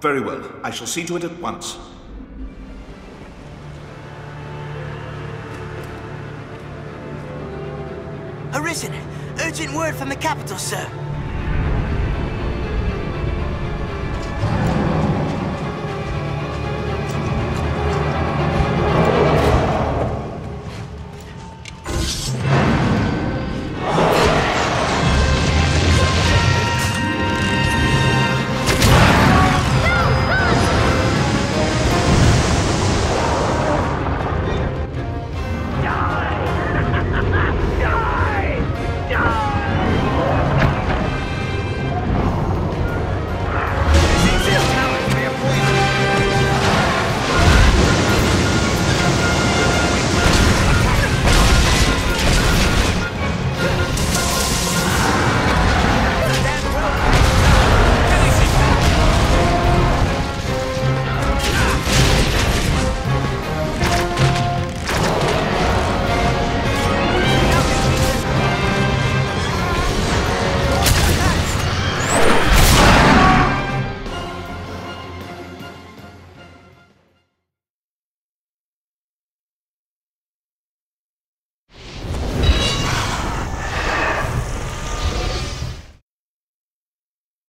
Very well. I shall see to it at once. Arisen! Urgent word from the capital, sir.